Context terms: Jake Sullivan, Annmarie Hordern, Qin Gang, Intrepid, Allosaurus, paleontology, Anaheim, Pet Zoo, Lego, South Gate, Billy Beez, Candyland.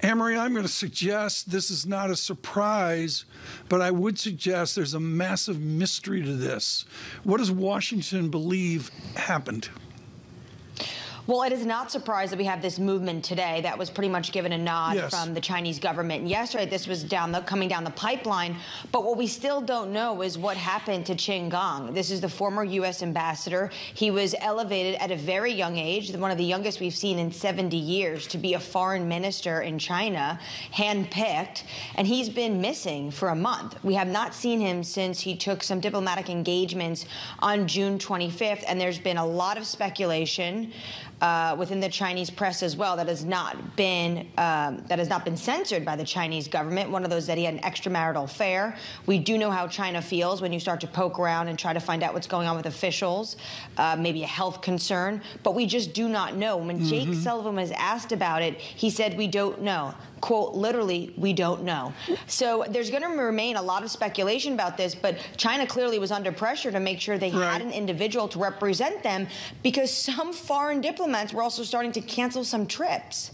Annmarie, I'm going to suggest this is not a surprise, but I would suggest there's a massive mystery to this. What does Washington believe happened? Well, it is not surprised that we have this movement today that was pretty much given a nod from the Chinese government. And yesterday, this was coming down the pipeline. But what we still don't know is what happened to Qin Gang. This is the former U.S. ambassador. He was elevated at a very young age, one of the youngest we've seen in 70 years, to be a foreign minister in China, handpicked. And he's been missing for a month. We have not seen him since he took some diplomatic engagements on June 25th. And there's been a lot of speculation within the Chinese press as well, that has not been censored by the Chinese government. One of those that he had an extramarital affair. We do know how China feels when you start to poke around and try to find out what's going on with officials, maybe a health concern. But we just do not know. When Jake Sullivan was asked about it, he said, "We don't know." Quote, literally, we don't know. So there's going to remain a lot of speculation about this, but China clearly was under pressure to make sure they had an individual to represent them because some foreign diplomats were also starting to cancel some trips.